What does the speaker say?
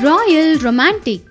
Royal Romantic.